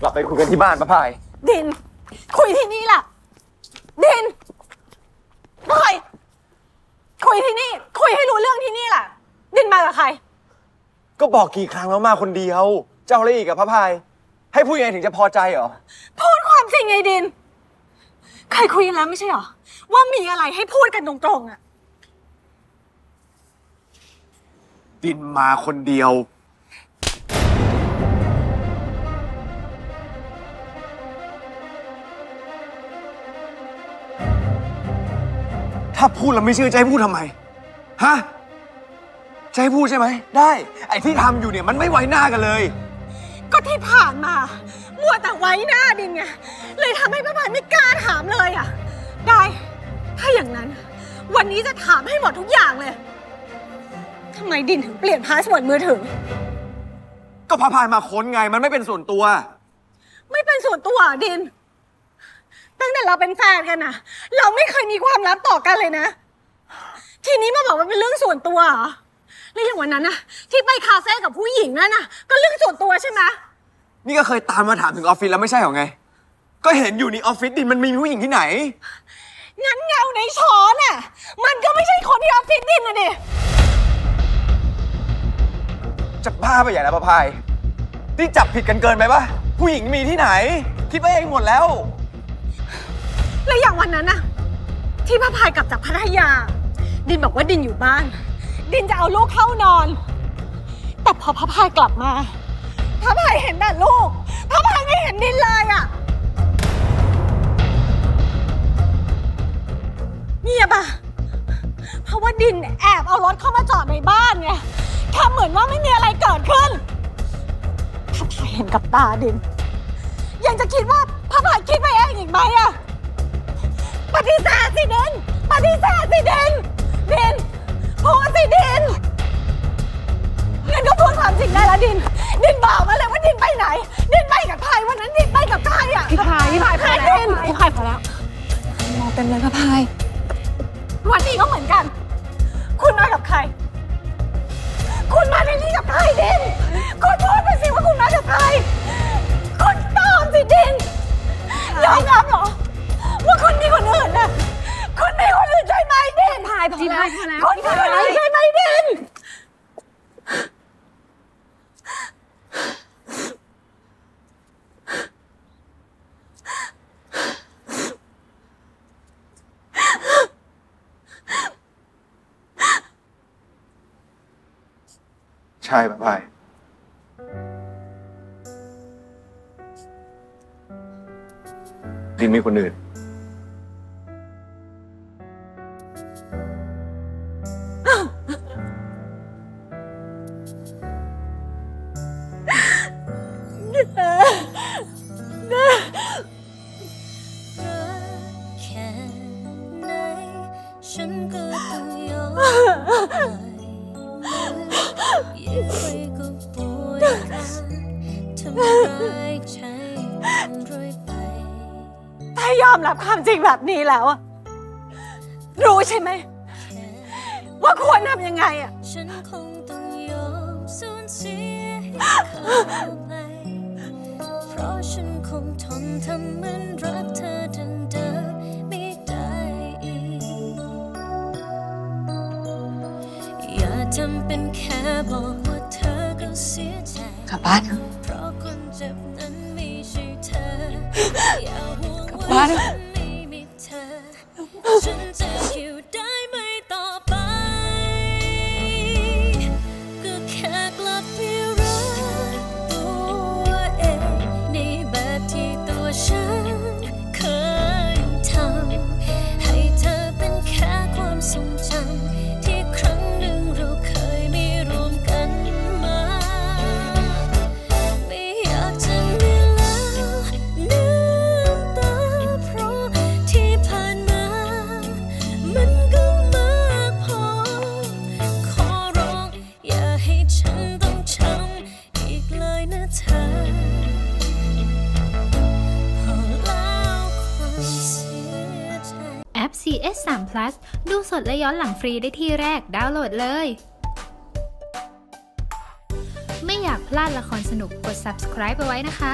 กลับไปคุยกันที่บ้านป้าพายดินคุยที่นี่ล่ะดินพายคุยที่นี่คุยให้รู้เรื่องที่นี่ล่ะดินมากับใครก็บอกกี่ครั้งแล้วมาคนเดียวเจ้าอะไรอีกกับป้าพายให้พูดยังไงถึงจะพอใจเหรอพูดความจริงไงดินเคยคุยกันแล้วไม่ใช่เหรอว่ามีอะไรให้พูดกันตรงๆอ่ะดินมาคนเดียวถ้าพูดแล้วไม่เชื่อจะให้พูดทำไมฮะจะให้พูดใช่ไหมได้ไอ้ที่ทำอยู่เนี่ยมันไม่ไว้หน้ากันเลยก็ที่ผ่านมามัวแต่ไว้หน้าดินไงเลยทำให้ป้าพายไม่กล้าถามเลยอ่ะได้ถ้าอย่างนั้นวันนี้จะถามให้หมดทุกอย่างเลยทำไมดินถึงเปลี่ยนพาสเวิร์ดมือถือก็ป้าพายมาค้นไงมันไม่เป็นส่วนตัวไม่เป็นส่วนตัวดินตั้งแต่เราเป็นแฟนกันนะเราไม่เคยมีความลับต่อกันเลยนะทีนี้มาบอกว่าเป็นเรื่องส่วนตัวเหรอแล้วอย่างวันนั้นนะที่ไปคาเฟ่กับผู้หญิงนั่นนะก็เรื่องส่วนตัวใช่ไหมนี่ก็เคยตามมาถามถึงออฟฟิศแล้วไม่ใช่หรอไงก็เห็นอยู่ในออฟฟิศดินมันมีผู้หญิงที่ไหนงั้นเงาในช้อนน่ะมันก็ไม่ใช่คนที่ออฟฟิศดินนะดิจะบ้าไปใหญ่แล้วป้าพายที่จับผิดกันเกินไปปะผู้หญิงมีที่ไหนคิดไปเองหมดแล้วแล้วอย่างวันนั้นน่ะที่ป้าพายกลับจากพัทยาดินบอกว่าดินอยู่บ้านดินจะเอาลูกเข้านอนแต่พอป้าพายกลับมาป้าพายเห็นแต่ลูกป้าพายไม่เห็นดินเลยอ่ะเงียบอ่ะเพราะว่าดินแอบเอารถเข้ามาจอดในบ้านไงทำเหมือนว่าไม่มีอะไรเกิดขึ้นป้าพายเห็นกับตาดินยังจะคิดว่าป้าพายคิดไปเองอีกไหมอ่ะปฏิเสธสิดินปฏิเสธสิดินดินพูดสิดินงั้นก็พูดความจริงได้แล้วดินดินบอกมาเลยว่าดินไปไหนดินไปกับใครวันนั้นดินไปกับใครอ่ะพี่พายพี่พายพายดินพี่พายพอแล้วมองเต็มเลยพี่พายวันนี้ก็เหมือนกันคุณมากับใครคุณมาในนี้กับใครดินคุณพูดไปสิว่าคุณมากับใครคุณตอบสิดินยอมรับเหรอว่าคุณมีคนอื่นนะคุณมีคนอื่นใช่ไหมเด่นพายพอแล้วคุณมีคนอื่นใช่ไหมเด่นใช่ป้าพายดินมีคนอื่นรับความจริงแบบนี้แล้วอะรู้ใช่ไหมว่าควรทำยังไงอะกลับบ้านบ้านฉันจะอยู่ได้ไหมต่อไปก็แค่กลับไปรักตัวเองในแบบที่ตัวฉันเคยทำให้เธอเป็นแค่ความทรงจำที่ครั้งหนึ่งเราเคยมีรวมกันมาไม่อยากจะCh3 Plus ดูสดและย้อนหลังฟรีได้ที่แรกดาวน์โหลดเลยไม่อยากพลาดละครสนุกกด subscribe ไปไว้นะคะ